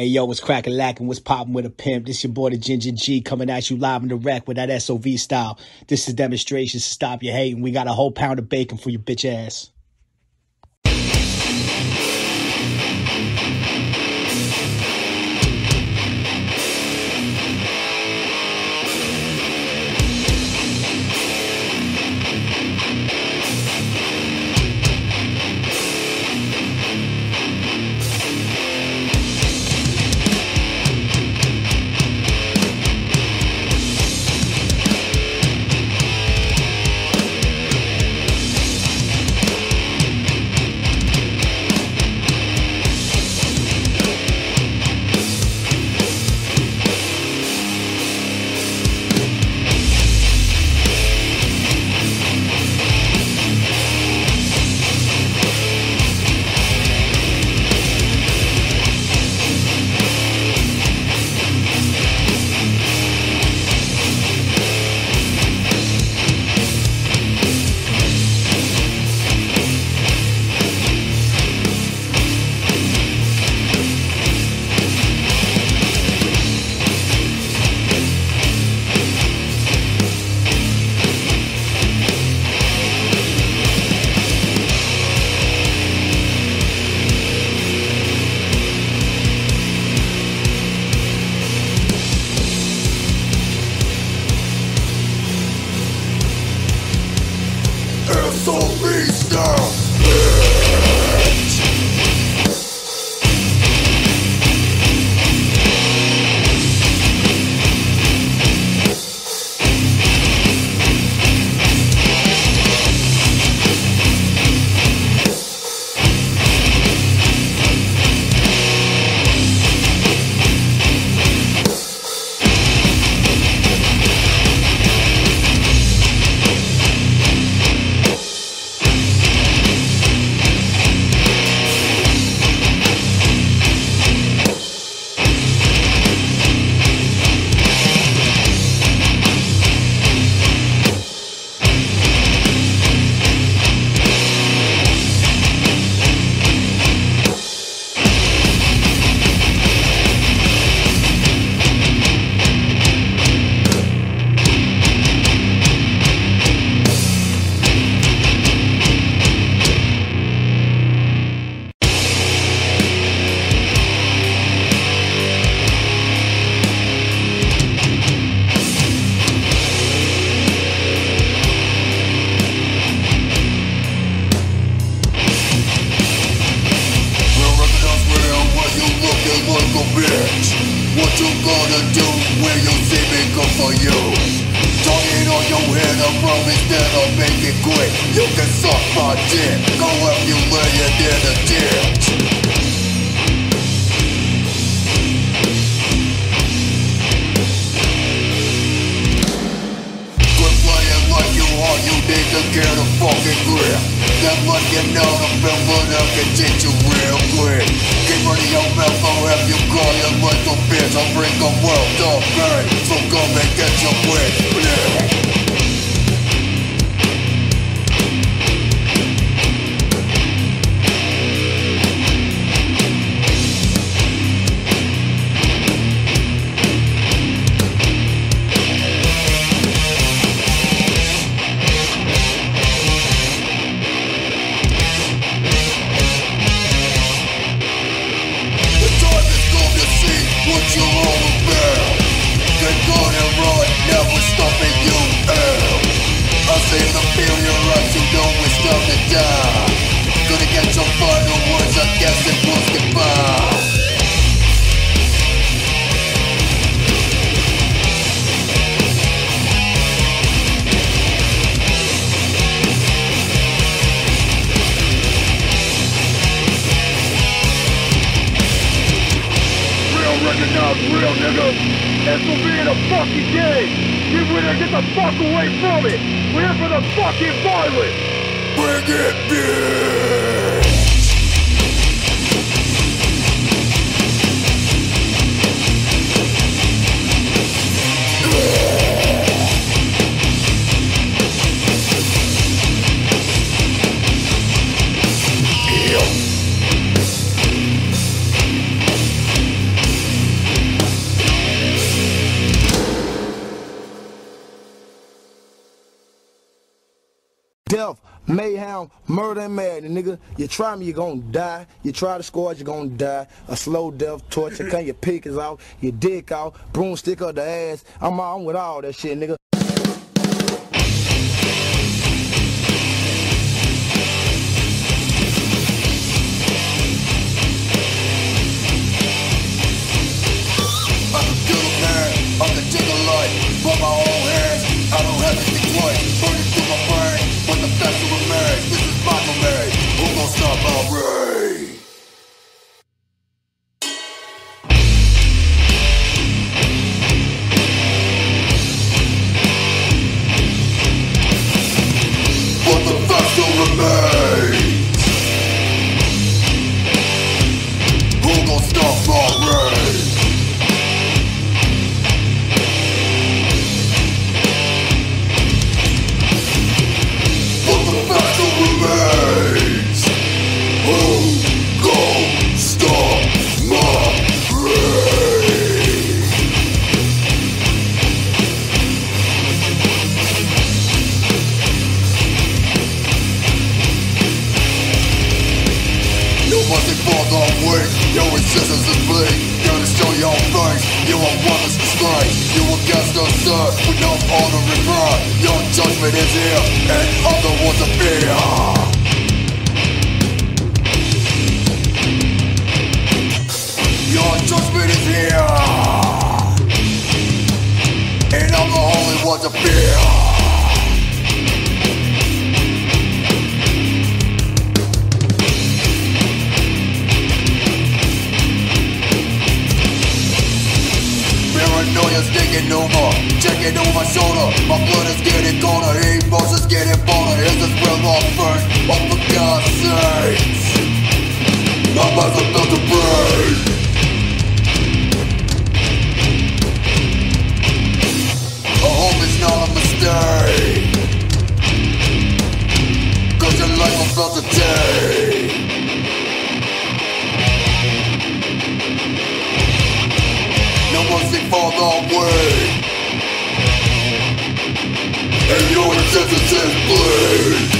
Hey yo, what's crackin' lackin', what's poppin' with a pimp? This your boy the Ginger G coming at you live in the rack with that SOV style. This is demonstrations to stop your hating. We got a whole pound of bacon for your bitch ass. SOV STYLE. What you gonna do when you see me come for you? Target on your head, I promise that I'll make it quick. You can suck my dick, go up you laying in the ditch. Quit playing like you are, you need to get a fucking grip. That fucking out of film, but I can teach you real quick. Keep running your mouth, I'll have you call your little bitch. I'll bring the world to burn, so come and get your wit. Gonna get your final words, I guess it was goodbye. Real recognize real, nigga. This will be in a fucking game. Get with it, get the fuck away from it. We're here for the fucking violence. Bring it, bitch! Mayhem, murder and madness, nigga. You try me, you're gonna die. You try to score, you're gonna die. A slow death, torture, cut your pickers out, your dick out, broomstick up the ass. I'm with all that shit, nigga. Your existence is bleak, gonna show your face. You are worthless disgrace, you will cast no serve with no honor and pride. Your judgment is here, and other wants to fear. Your judgment is here, and I'm the only one to fear. Paranoia's taking over, checking over my shoulder. My blood is getting colder, emotions getting bolder. Is this real or fake? Oh, for God's sakes, my mind's about to break. I hope it's not a mistake, cause your life was about to take. Mercy for the weak, and your existence is bleak.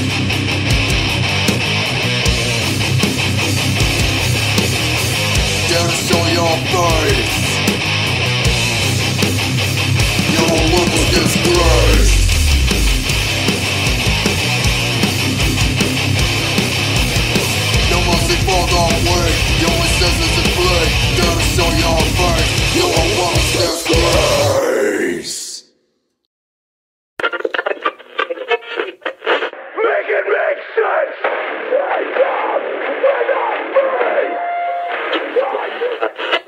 Dare to show your face, your worthless disgrace. No mercy for the weak, your existence is bleak. Dare to show your face. You are worthless disgrace. Make it make sense. I am